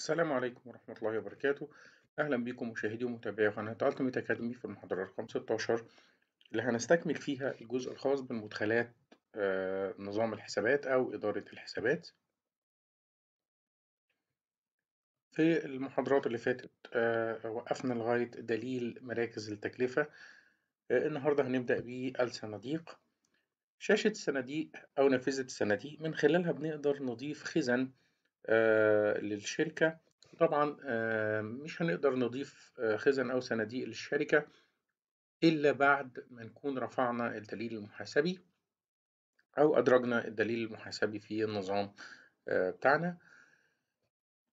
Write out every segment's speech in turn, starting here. السلام عليكم ورحمة الله وبركاته. أهلا بكم مشاهدي ومتابعي قناة ألتيميت أكاديمي في المحاضرة رقم 16 اللي هنستكمل فيها الجزء الخاص بالمدخلات نظام الحسابات أو إدارة الحسابات. في المحاضرات اللي فاتت وقفنا لغاية دليل مراكز التكلفة. النهاردة هنبدأ بالصناديق. شاشة الصناديق أو نافذة الصناديق من خلالها بنقدر نضيف خزن للشركة. طبعا مش هنقدر نضيف خزن أو صناديق للشركة إلا بعد ما نكون رفعنا الدليل المحاسبي أو أدرجنا الدليل المحاسبي في النظام بتاعنا.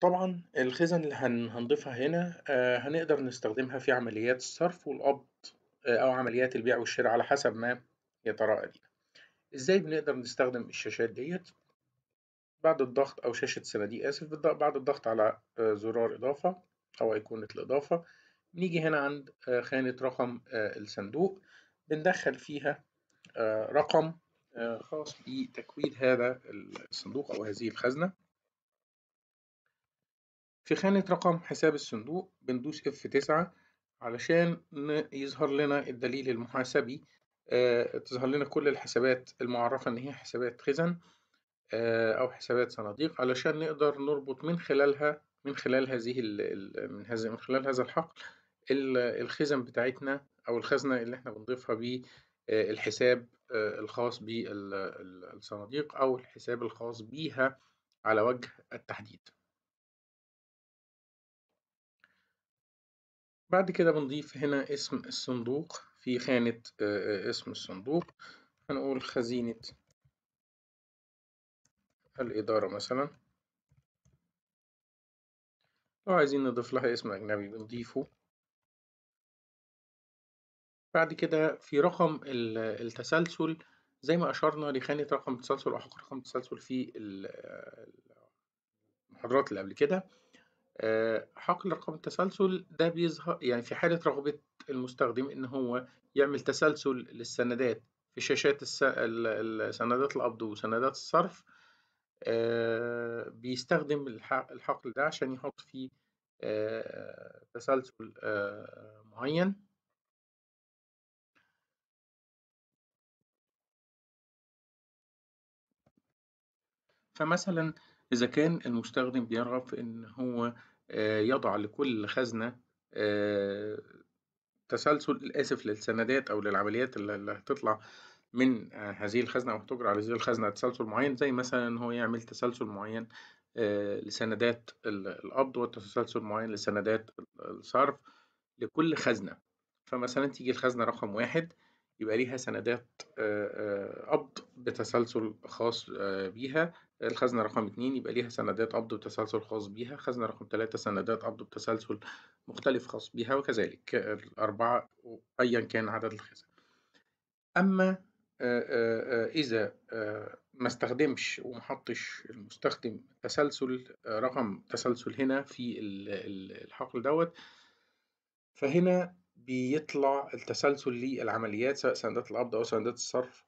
طبعا الخزن اللي هنضيفها هنا هنقدر نستخدمها في عمليات الصرف والقبض أو عمليات البيع والشراء على حسب ما يتراءى لينا. إزاي بنقدر نستخدم الشاشات ديت؟ بعد الضغط أو شاشة صناديق آسف، بعد الضغط على زرار إضافة أو أيقونة الإضافة، نيجي هنا عند خانة رقم الصندوق بندخل فيها رقم خاص بتكوين هذا الصندوق أو هذه الخزنة. في خانة رقم حساب الصندوق بندوس F9 علشان يظهر لنا الدليل المحاسبي، تظهر لنا كل الحسابات المعرفة إن هي حسابات خزن أو حسابات صناديق، علشان نقدر نربط من خلال هذا الحقل الخزن بتاعتنا أو الخزنة اللي احنا بنضيفها بالحساب الخاص بالصناديق أو الحساب الخاص بيها على وجه التحديد. بعد كده بنضيف هنا اسم الصندوق. في خانة اسم الصندوق هنقول خزينة الإدارة مثلا. لو عايزين نضيف لها اسم أجنبي بنضيفه. بعد كده في رقم التسلسل زي ما أشرنا لخانة رقم التسلسل أو حق رقم التسلسل في المحاضرات اللي قبل كده، حقل رقم التسلسل ده بيظهر يعني في حالة رغبة المستخدم إن هو يعمل تسلسل للسندات في شاشات سندات القبض وسندات الصرف. بيستخدم الحقل ده عشان يحط فيه تسلسل معين. فمثلا إذا كان المستخدم بيرغب في إن هو يضع لكل خزنة تسلسل آسف للسندات أو للعمليات اللي هتطلع من هذه الخزنة أو هتجرى على هذه الخزنة تسلسل معين، زي مثلا إن هو يعمل تسلسل معين لسندات القبض وتسلسل معين لسندات الصرف لكل خزنة. فمثلا تيجي الخزنة رقم 1 يبقى ليها سندات قبض بتسلسل خاص بيها، الخزنة رقم 2 يبقى ليها سندات قبض بتسلسل خاص بيها، الخزنة رقم 3 سندات قبض بتسلسل مختلف خاص بيها، وكذلك ال4 أيا كان عدد الخزن. أما إذا ما استخدمش وما حطش المستخدم رقم تسلسل هنا في الحقل دوت، فهنا بيطلع التسلسل للعمليات سواء سندات القبض أو سندات الصرف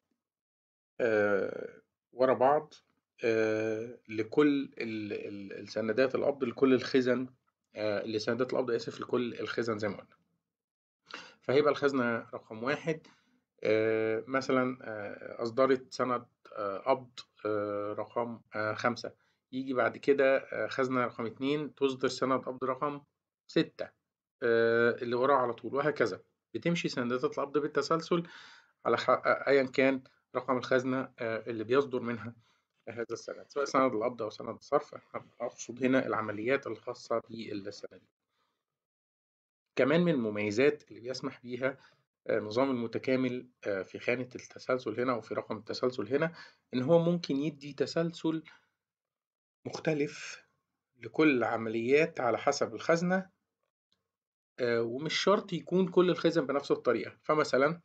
ورا بعض لكل السندات القبض لكل الخزن لسندات القبض آسف لكل الخزن زي ما قلنا. فهيبقى الخزنة رقم 1 مثلا أصدرت سند قبض رقم 5، يجي بعد كده خزنة رقم 2 تصدر سند قبض رقم 6 اللي وراه على طول، وهكذا بتمشي سندات القبض بالتسلسل على أيا كان رقم الخزنة اللي بيصدر منها هذا السند، سواء سند القبض أو سند الصرف. احنا بنقصد هنا العمليات الخاصة بالسند. كمان من المميزات اللي بيسمح بيها النظام المتكامل في خانة التسلسل هنا وفي رقم التسلسل هنا إن هو ممكن يدي تسلسل مختلف لكل عمليات على حسب الخزنة، ومش شرط يكون كل الخزن بنفس الطريقة. فمثلا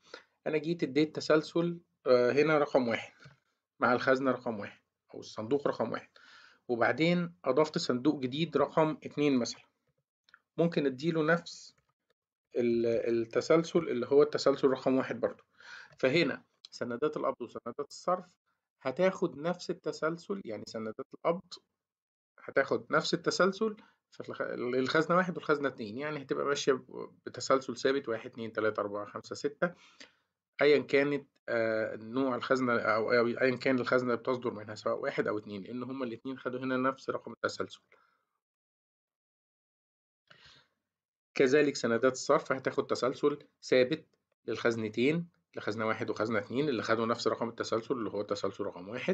أنا جيت اديت تسلسل هنا رقم 1 مع الخزنة رقم 1 أو الصندوق رقم 1، وبعدين أضفت صندوق جديد رقم 2 مثلا، ممكن أديله نفس التسلسل اللي هو التسلسل رقم 1 برضو. فهنا سندات القبض وسندات الصرف هتاخد نفس التسلسل، يعني سندات القبض هتاخد نفس التسلسل الخزنة 1 والخزنة 2، يعني هتبقى ماشية بتسلسل ثابت 1 2 3 4 5 6 أيا كانت نوع الخزنة أو أيا كان الخزنة بتصدر منها سواء 1 أو 2، لأن هما الاتنين خدوا هنا نفس رقم التسلسل. كذلك سندات الصرف هتاخد تسلسل ثابت للخزنتين، لخزنة 1 وخزنة 2 اللي خدوا نفس رقم التسلسل اللي هو تسلسل رقم 1،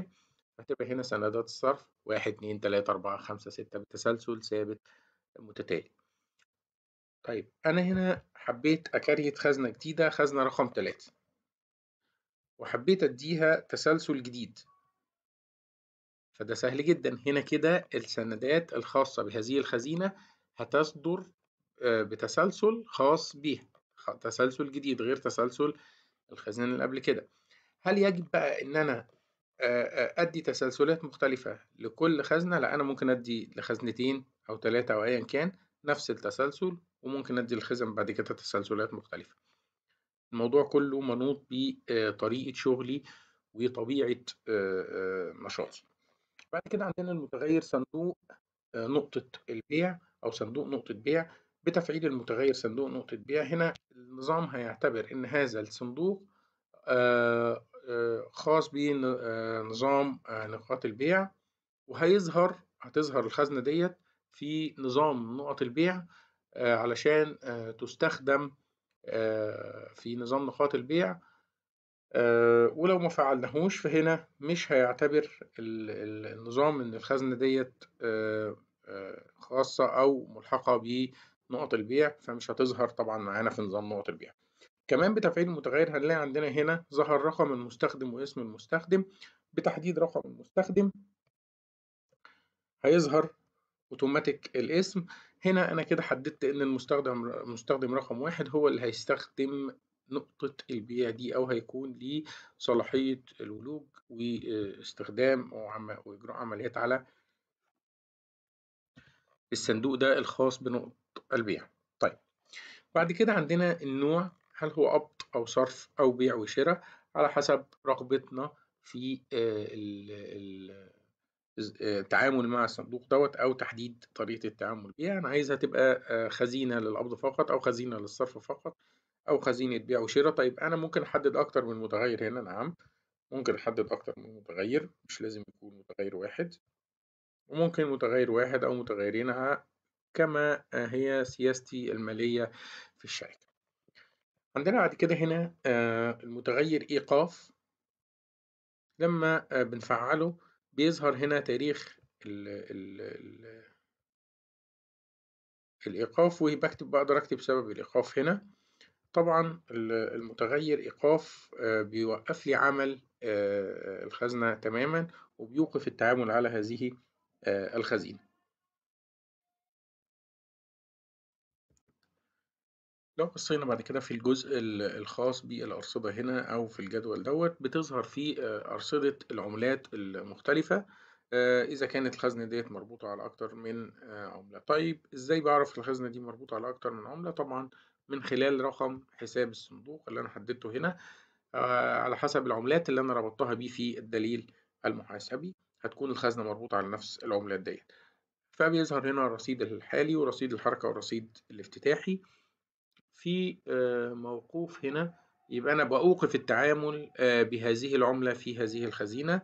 هتبقى هنا سندات الصرف 1 2 3 4 5 6 بتسلسل ثابت متتالي. طيب أنا هنا حبيت أكريت خزنة جديدة، خزنة رقم 3، وحبيت أديها تسلسل جديد، فده سهل جدا. هنا كده السندات الخاصة بهذه الخزينة هتصدر بتسلسل خاص بيها، تسلسل جديد غير تسلسل الخزنة اللي قبل كده. هل يجب بقى إن أنا أدي تسلسلات مختلفة لكل خزنة؟ لا، أنا ممكن أدي لخزنتين أو 3 أو أيا كان نفس التسلسل، وممكن أدي الخزن بعد كده تسلسلات مختلفة. الموضوع كله منوط بطريقة شغلي وطبيعة نشاطي. بعد كده عندنا المتغير صندوق نقطة البيع أو صندوق نقطة بيع. بتفعيل المتغير صندوق نقطة بيع هنا النظام هيعتبر إن هذا الصندوق خاص بنظام نقاط البيع، هتظهر الخزنة ديت في نظام نقط البيع علشان تستخدم في نظام نقاط البيع، ولو ما فعلناهوش فهنا مش هيعتبر النظام إن الخزنة ديت خاصة أو ملحقة بنقط البيع، فمش هتظهر طبعا معانا في نظام نقط البيع. كمان بتفعيل المتغير هنلاقي عندنا هنا ظهر رقم المستخدم واسم المستخدم. بتحديد رقم المستخدم هيظهر اوتوماتيك الاسم. هنا انا كده حددت ان المستخدم رقم 1 هو اللي هيستخدم نقطة البيع دي، او هيكون ليه صلاحية الولوج واستخدام واجراء عمليات على الصندوق ده الخاص بنقطة البيع. طيب بعد كده عندنا النوع، هل هو قبض أو صرف أو بيع وشراء على حسب رغبتنا في التعامل مع الصندوق دوت، أو تحديد طريقة التعامل بيها. أنا عايزها تبقى خزينة للقبض فقط، أو خزينة للصرف فقط، أو خزينة بيع وشراء. طيب أنا ممكن أحدد أكتر من متغير هنا. نعم، ممكن أحدد أكتر من متغير، مش لازم يكون متغير واحد، وممكن متغير واحد أو متغيرين كما هي سياستي المالية في الشركة. عندنا بعد كده هنا المتغير إيقاف. لما بنفعله بيظهر هنا تاريخ ال الإيقاف، وبكتب بقدر أكتب سبب الإيقاف هنا. طبعا المتغير إيقاف بيوقف لي عمل الخزنة تماما، وبيوقف التعامل على هذه الخزينة. لو بصينا بعد كده في الجزء الخاص بالأرصدة هنا أو في الجدول دوت، بتظهر فيه أرصدة العملات المختلفة إذا كانت الخزنة ديت مربوطة على أكتر من عملة. طيب إزاي بعرف الخزنة دي مربوطة على أكتر من عملة؟ طبعا من خلال رقم حساب الصندوق اللي أنا حددته هنا على حسب العملات اللي أنا ربطتها بيه في الدليل المحاسبي، هتكون الخزنة مربوطة على نفس العملات ديت. فبيظهر هنا الرصيد الحالي ورصيد الحركة ورصيد الافتتاحي. في موقوف هنا، يبقى أنا بأوقف التعامل بهذه العملة في هذه الخزينة.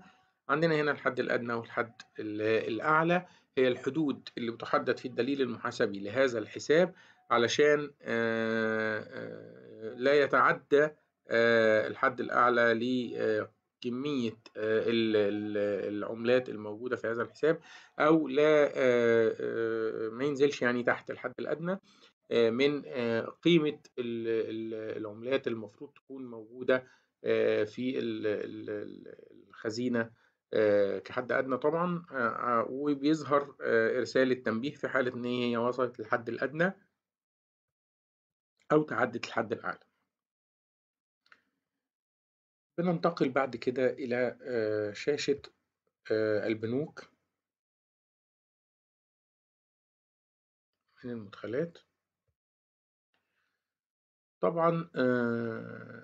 عندنا هنا الحد الأدنى والحد الأعلى، هي الحدود اللي بتحدد في الدليل المحاسبي لهذا الحساب علشان لا يتعدى الحد الأعلى لكمية العملات الموجودة في هذا الحساب، أو لا ما ينزلش يعني تحت الحد الأدنى من قيمة العملات المفروض تكون موجودة في الخزينة كحد أدنى طبعا. وبيظهر إرسال التنبيه في حالة إن هي وصلت للحد الأدنى أو تعدت الحد الأعلى. بننتقل بعد كده إلى شاشة البنوك من المدخلات. طبعا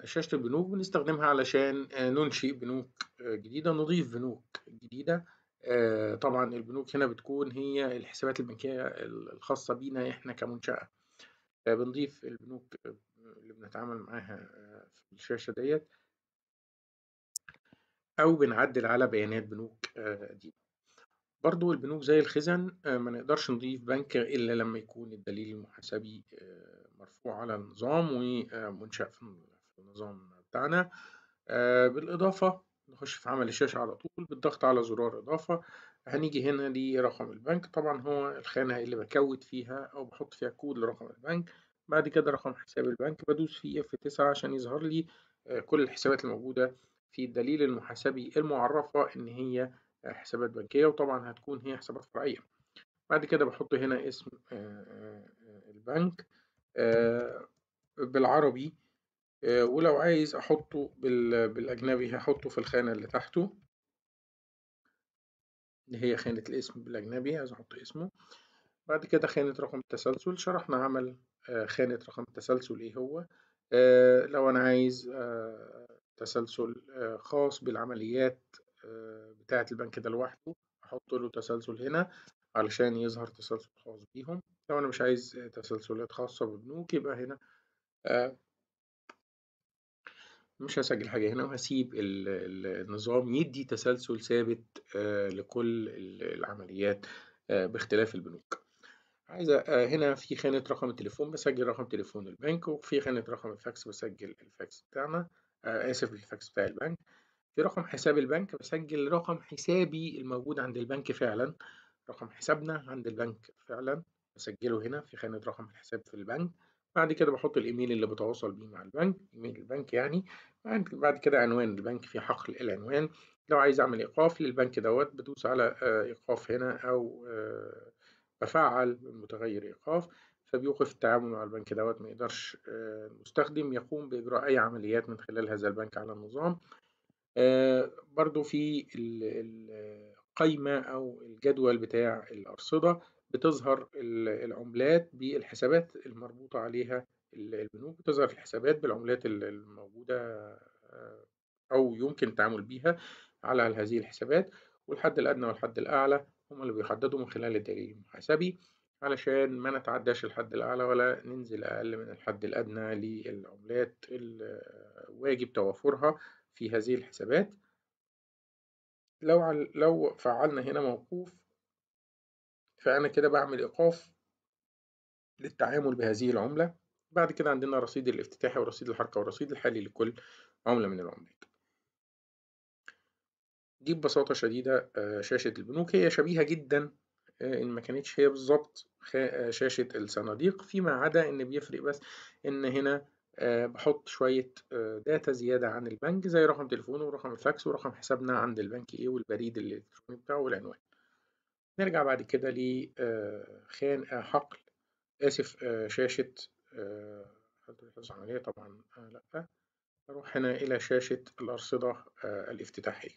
شاشة البنوك بنستخدمها علشان ننشئ بنوك جديدة، نضيف بنوك جديدة طبعا البنوك هنا بتكون هي الحسابات البنكية الخاصة بينا احنا كمنشأة. بنضيف البنوك اللي بنتعامل معاها في الشاشة ديت، أو بنعدل على بيانات بنوك قديمة. برضو البنوك زي الخزن ما نقدرش نضيف بنك إلا لما يكون الدليل المحاسبي مرفوع على النظام ومنشأ في النظام بتاعنا. بالإضافة نخش في عمل الشاشة على طول بالضغط على زرار إضافة. هنيجي هنا لرقم البنك، طبعا هو الخانة اللي بكود فيها أو بحط فيها كود لرقم البنك. بعد كده رقم حساب البنك بدوس فيه F9 عشان يظهر لي كل الحسابات الموجودة في الدليل المحاسبي المعرفة إن هي حسابات بنكية، وطبعا هتكون هي حسابات فرعية. بعد كده بحط هنا اسم البنك بالعربي، ولو عايز أحطه بالأجنبي هحطه في الخانة اللي تحته اللي هي خانة الاسم بالأجنبي، عايز أحط اسمه. بعد كده خانة رقم التسلسل، شرحنا عمل خانة رقم التسلسل إيه هو. لو أنا عايز تسلسل خاص بالعمليات بتاعة البنك ده لوحده أحط له تسلسل هنا علشان يظهر تسلسل خاص بيهم. لو أنا مش عايز تسلسلات خاصة بالبنوك يبقى هنا مش هسجل حاجة هنا، وهسيب النظام يدي تسلسل ثابت لكل العمليات باختلاف البنوك. عايز هنا في خانة رقم التليفون بسجل رقم تليفون البنك، وفي خانة رقم الفاكس بسجل الفاكس بتاعنا، آسف الفاكس بتاع البنك. في رقم حساب البنك بسجل رقم حسابي الموجود عند البنك فعلا، رقم حسابنا عند البنك فعلا بسجله هنا في خانة رقم الحساب في البنك. بعد كده بحط الإيميل اللي بتواصل بيه مع البنك، إيميل البنك يعني. بعد كده عنوان البنك، في حقل العنوان. لو عايز أعمل إيقاف للبنك دوت بدوس على إيقاف هنا، أو بفعل المتغير إيقاف فبيوقف التعامل مع البنك دوت، ما يقدرش المستخدم يقوم بإجراء أي عمليات من خلال هذا البنك على النظام. برضو في القايمة أو الجدول بتاع الأرصدة بتظهر العملات بالحسابات المربوطة عليها البنوك، بتظهر الحسابات بالعملات الموجودة أو يمكن التعامل بيها على هذه الحسابات. والحد الأدنى والحد الأعلى هم اللي بيحددوا من خلال الدليل المحاسبي، علشان ما نتعداش الحد الأعلى ولا ننزل أقل من الحد الأدنى للعملات الواجب توافرها في هذه الحسابات. لو فعلنا هنا موقوف فأنا كده بعمل إيقاف للتعامل بهذه العملة. بعد كده عندنا رصيد الافتتاحي ورصيد الحركة ورصيد الحالي لكل عملة من العملات. دي ببساطة شديدة شاشة البنوك، هي شبيهة جدا إن ما كانتش هي بالظبط شاشة الصناديق، فيما عدا إن بيفرق بس إن هنا بحط شوية داتا زيادة عن البنك زي رقم تليفونه ورقم الفاكس ورقم حسابنا عند البنك إيه والبريد الإلكتروني بتاعه والعنوان. نرجع بعد كده لخان حقل، آسف شاشة حدوث عملية، طبعا لأ، نروح هنا إلى شاشة الأرصدة الافتتاحية.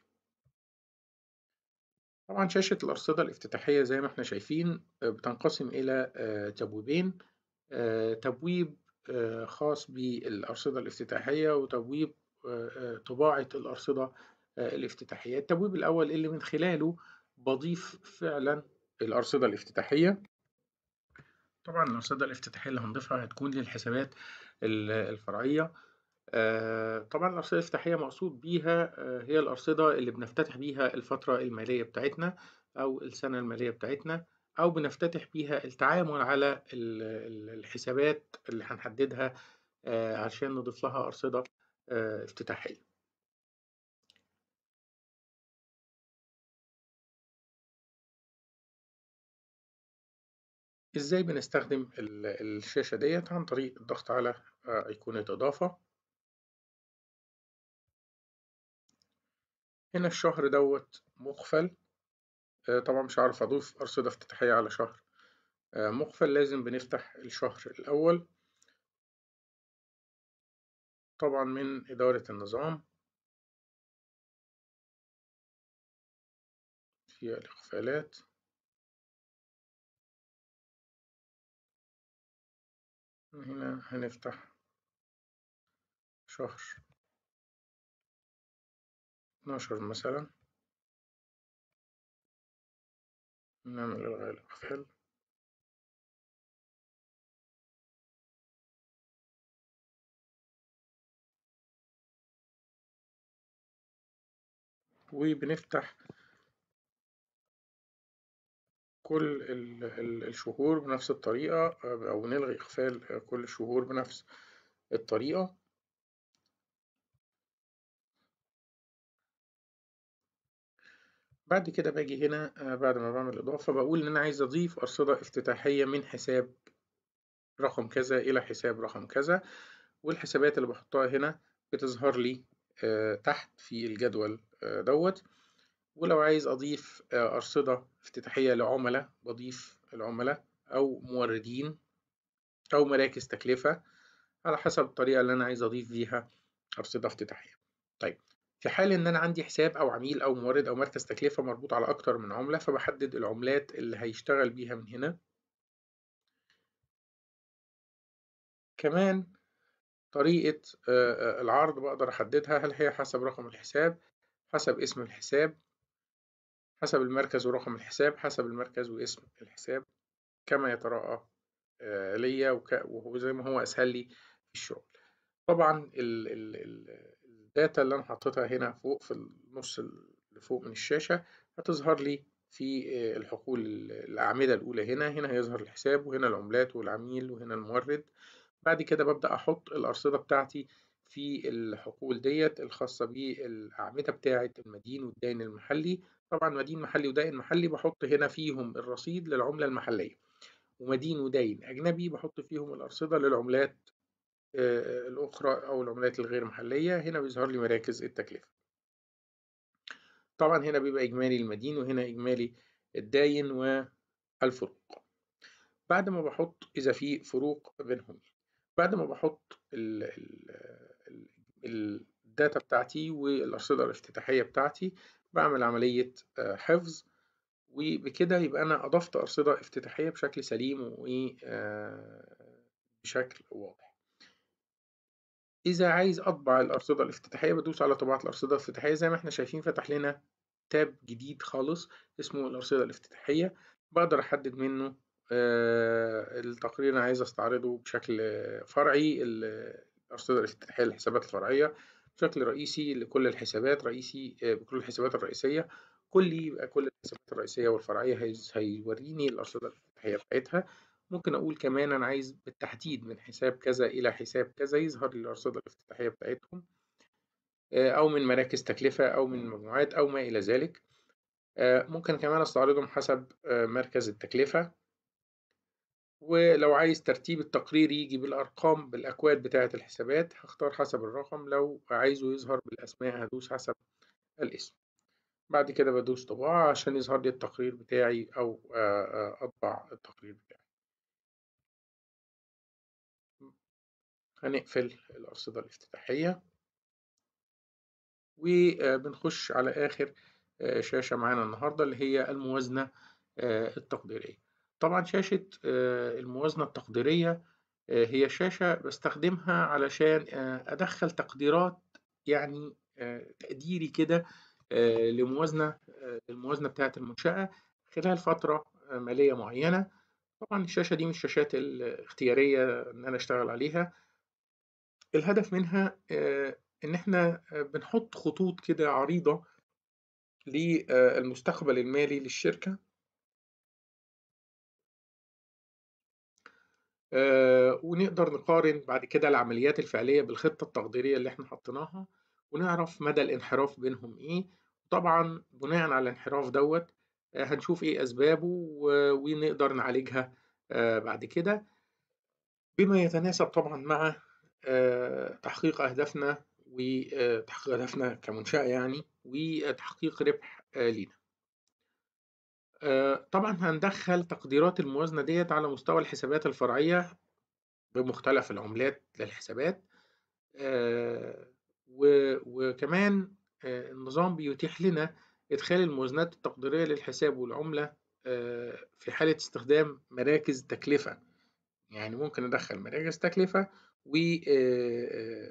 طبعا شاشة الأرصدة الافتتاحية زي ما احنا شايفين بتنقسم إلى تبويبين، تبويب خاص بالأرصدة الافتتاحية وتبويب طباعة الأرصدة الافتتاحية. التبويب الأول اللي من خلاله بضيف فعلا الأرصدة الافتتاحية، طبعا الأرصدة الافتتاحية اللي هنضيفها هتكون للحسابات الفرعية. طبعا الأرصدة الافتتاحية مقصود بيها هي الأرصدة اللي بنفتتح بيها الفترة المالية بتاعتنا أو السنة المالية بتاعتنا، أو بنفتتح بيها التعامل على الحسابات اللي هنحددها عشان نضيف لها أرصدة افتتاحية. إزاي بنستخدم الشاشة ديت؟ عن طريق الضغط على أيقونة إضافة. هنا الشهر دوت مقفل، طبعا مش عارف أضيف أرصدة افتتاحية على شهر مقفل، لازم بنفتح الشهر الأول طبعا من إدارة النظام في الإقفالات. هنا هنفتح شهر 12 مثلا، نعمل الغالب. حلو. وبنفتح كل الشهور بنفس الطريقة، أو نلغي إقفال كل الشهور بنفس الطريقة. بعد كده باجي هنا بعد ما بعمل إضافة بقول إن أنا عايز أضيف أرصدة افتتاحية من حساب رقم كذا إلى حساب رقم كذا، والحسابات اللي بحطها هنا بتظهر لي تحت في الجدول دوت. ولو عايز أضيف أرصدة افتتاحية لعملاء بضيف العملاء أو موردين أو مراكز تكلفة على حسب الطريقة اللي أنا عايز أضيف بيها أرصدة افتتاحية. طيب في حال إن أنا عندي حساب أو عميل أو مورد أو مركز تكلفة مربوط على أكتر من عملة، فبحدد العملات اللي هيشتغل بيها من هنا. كمان طريقة العرض بقدر أحددها، هل هي حسب رقم الحساب، حسب اسم الحساب، حسب المركز ورقم الحساب، حسب المركز واسم الحساب، كما يتراءى ليا وهو زي ما هو أسهل لي في الشغل. طبعا الداتا اللي أنا حطيتها هنا فوق في النص اللي فوق من الشاشة هتظهر لي في الحقول الأعمدة الأولى. هنا هيظهر الحساب، وهنا العملات والعميل، وهنا المورد. بعد كده ببدأ أحط الأرصدة بتاعتي في الحقول ديت الخاصة بالأعمدة بتاعة المدين والدائن المحلي. طبعا مدين محلي ودائن محلي بحط هنا فيهم الرصيد للعملة المحلية، ومدين ودائن أجنبي بحط فيهم الأرصدة للعملات الأخرى أو العملات الغير محلية. هنا بيظهر لي مراكز التكلفة. طبعا هنا بيبقى إجمالي المدين، وهنا إجمالي الدائن والفروق. بعد ما بحط إذا في فروق بينهم، بعد ما بحط الداتا بتاعتي والأرصدة الافتتاحية بتاعتي بعمل عملية حفظ، وبكده يبقى أنا أضفت أرصدة افتتاحية بشكل سليم وبشكل واضح. إذا عايز أطبع الأرصدة الافتتاحية بدوس على طباعة الأرصدة الافتتاحية. زي ما احنا شايفين فتح لنا تاب جديد خالص اسمه الأرصدة الافتتاحية، بقدر أحدد منه التقرير أنا عايز أستعرضه بشكل فرعي، الأرصدة الافتتاحية للحسابات الفرعية، بشكل رئيسي لكل الحسابات، رئيسي بكل الحسابات الرئيسية، كل الحسابات الرئيسية والفرعية هيوريني الأرصدة الافتتاحية بتاعتها. ممكن أقول كمان أنا عايز بالتحديد من حساب كذا إلى حساب كذا يظهر لي الأرصدة الافتتاحية بتاعتهم، أو من مراكز تكلفة أو من مجموعات أو ما إلى ذلك. ممكن كمان أستعرضهم حسب مركز التكلفة. ولو عايز ترتيب التقرير يجي بالأرقام بالأكواد بتاعة الحسابات هختار حسب الرقم، لو عايزه يظهر بالأسماء هدوس حسب الاسم. بعد كده بدوس طباعة عشان يظهر لي التقرير بتاعي أو أطبع التقرير بتاعي. هنقفل الأرصدة الافتتاحية وبنخش على آخر شاشة معانا النهاردة اللي هي الموازنة التقديرية. طبعا شاشة الموازنة التقديرية هي شاشة بستخدمها علشان أدخل تقديرات، يعني تقديري كده للموازنة بتاعة المنشأة خلال فترة مالية معينة. طبعا الشاشة دي من الشاشات الاختيارية إن أنا أشتغل عليها. الهدف منها إن إحنا بنحط خطوط كده عريضة للمستقبل المالي للشركة، ونقدر نقارن بعد كده العمليات الفعلية بالخطة التقديرية اللي احنا حطيناها، ونعرف مدى الانحراف بينهم ايه. طبعا بناء على الانحراف دوت هنشوف ايه اسبابه ونقدر نعالجها بعد كده بما يتناسب طبعا مع تحقيق اهدافنا، وتحقيق اهدافنا كمنشأة يعني، وتحقيق ربح لينا. طبعا هندخل تقديرات الموازنة ديت على مستوى الحسابات الفرعية بمختلف العملات للحسابات، وكمان النظام بيتيح لنا إدخال الموازنات التقديرية للحساب والعملة في حالة استخدام مراكز تكلفة. يعني ممكن أدخل مراكز تكلفة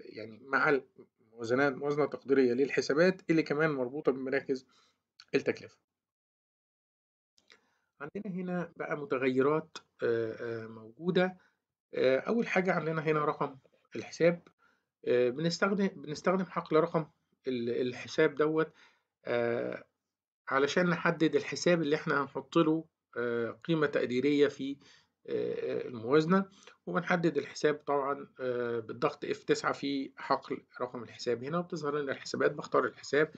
يعني مع موازنة تقديرية للحسابات اللي كمان مربوطة بمراكز التكلفة. عندنا هنا بقى متغيرات موجودة. أول حاجة عندنا هنا رقم الحساب، بنستخدم حقل رقم الحساب دوت علشان نحدد الحساب اللي احنا هنحط له قيمة تقديرية في الموازنة، وبنحدد الحساب طبعا بالضغط F9 في حقل رقم الحساب. هنا بتظهر لنا الحسابات، بختار الحساب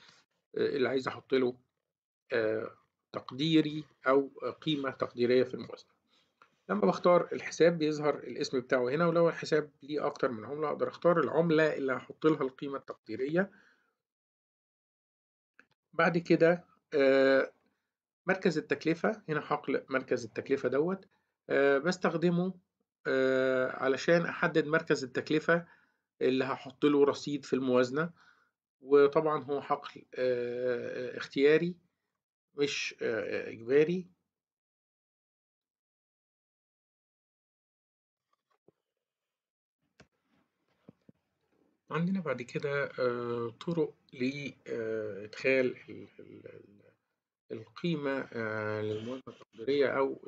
اللي عايز احط له تقديري او قيمة تقديرية في الموازنة. لما بختار الحساب بيظهر الاسم بتاعه هنا، ولو الحساب ليه اكتر من عملة اقدر اختار العملة اللي هحط لها القيمة التقديرية. بعد كده مركز التكلفة، هنا حقل مركز التكلفة دوت بستخدمه علشان احدد مركز التكلفة اللي هحط له رصيد في الموازنة، وطبعا هو حقل اختياري مش اجباري. عندنا بعد كده طرق لإدخال القيمة للموازنة التقديرية أو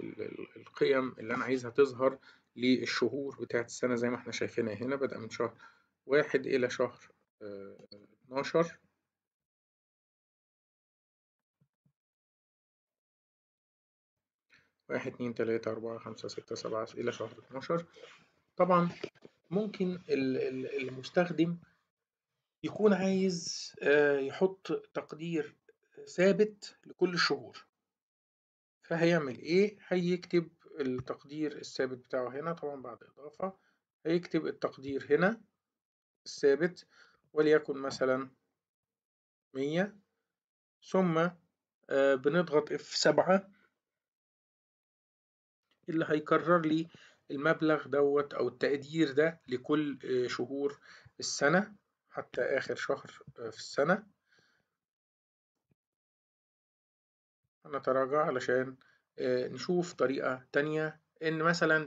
القيم اللي أنا عايزها تظهر للشهور بتاعة السنة، زي ما احنا شايفينها هنا بدأ من شهر 1 إلى شهر 12. واحد اتنين تلاتة أربعة خمسة ستة سبعة إلى شهر 12. طبعا ممكن المستخدم يكون عايز يحط تقدير ثابت لكل الشهور، فهيعمل ايه؟ هيكتب التقدير الثابت بتاعه هنا، طبعا بعد اضافة هيكتب التقدير هنا الثابت، وليكن مثلا 100، ثم بنضغط F7 اللي هيكرر لي المبلغ دوت أو التقدير ده لكل شهور السنة حتى آخر شهر في السنة. هنتراجع علشان نشوف طريقة تانية، إن مثلا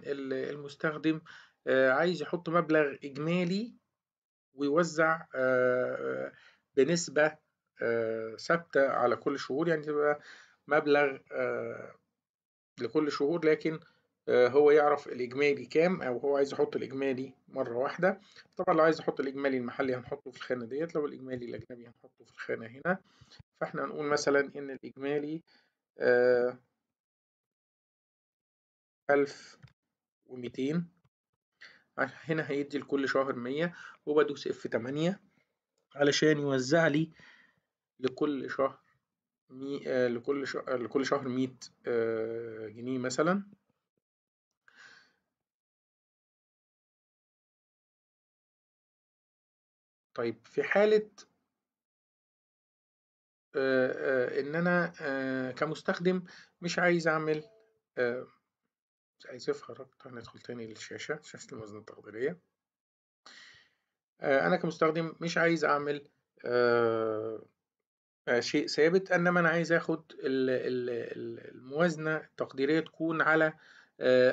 المستخدم عايز يحط مبلغ إجمالي ويوزع بنسبة ثابتة على كل شهور، يعني تبقى مبلغ لكل شهور، لكن هو يعرف الإجمالي كام، أو هو عايز يحط الإجمالي مرة واحدة. طبعا لو عايز يحط الإجمالي المحلي هنحطه في الخانة ديت، لو الإجمالي الأجنبي هنحطه في الخانة هنا. فإحنا هنقول مثلا إن الإجمالي 1200، هنا هيدي لكل شهر 100، وبدوس F8 علشان يوزع لي لكل شهر لكل شهر 100 جنيه مثلا. طيب في حالة إن أنا كمستخدم مش عايز أعمل مش عايز أفهم، هندخل تاني للشاشة، شاشة الموازنة التقديرية. أنا كمستخدم مش عايز أعمل شيء ثابت، إنما أنا عايز أخد الموازنة التقديرية تكون على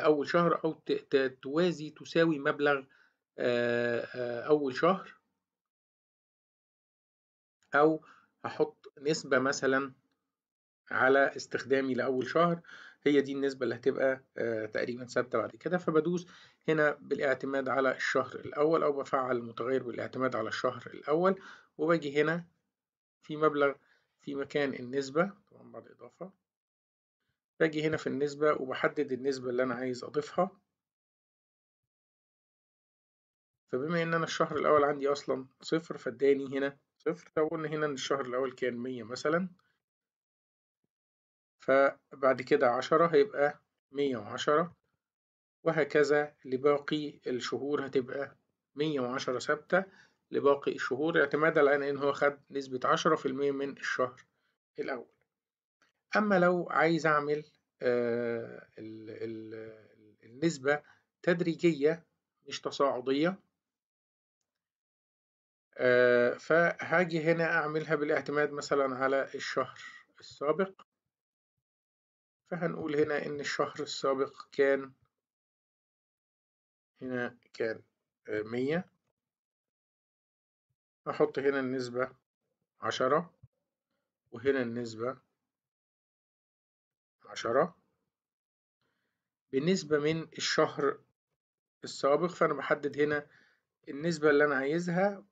أول شهر، أو توازي تساوي مبلغ أول شهر، أو هحط نسبة مثلا على استخدامي لأول شهر، هي دي النسبة اللي هتبقى تقريبا ثابتة بعد كده. فبدوس هنا بالاعتماد على الشهر الأول، أو بفعل المتغير بالاعتماد على الشهر الأول، وباجي هنا في مبلغ في مكان النسبة، طبعا بعد إضافة باجي هنا في النسبة وبحدد النسبة اللي أنا عايز أضيفها. فبما إن أنا الشهر الأول عندي أصلا 0، فاداني هنا 0. لو قلنا هنا إن الشهر الأول كان 100 مثلا، فبعد كده 10 هيبقى 110، وهكذا لباقي الشهور هتبقى 110 ثابتة لباقي الشهور، اعتمادا على إن هو خد نسبة 10% من الشهر الأول. أما لو عايز أعمل النسبة تدريجية مش تصاعدية، فهاجي هنا أعملها بالاعتماد مثلا على الشهر السابق. فهنقول هنا إن الشهر السابق كان، هنا كان 100، أحط هنا النسبة 10، وهنا النسبة 10، بالنسبة من الشهر السابق، فأنا بحدد هنا النسبة اللي أنا عايزها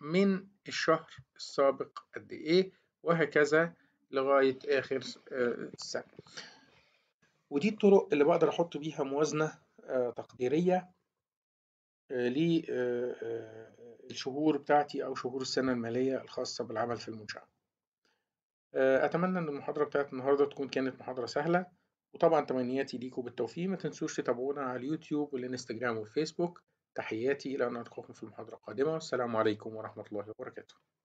من الشهر السابق قد إيه، وهكذا لغاية آخر السنة. ودي الطرق اللي بقدر أحط بيها موازنة تقديرية للشهور بتاعتي أو شهور السنة المالية الخاصة بالعمل في المنشأة. أتمنى إن المحاضرة بتاعت النهاردة تكون كانت محاضرة سهلة، وطبعا تمنياتي ليكم بالتوفيق. ما تنسوش تتابعونا على اليوتيوب والإنستجرام والفيسبوك. تحياتي إلى أن ألقاكم في المحاضرة القادمة، والسلام عليكم ورحمة الله وبركاته.